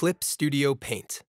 CLIP STUDIO PAINT.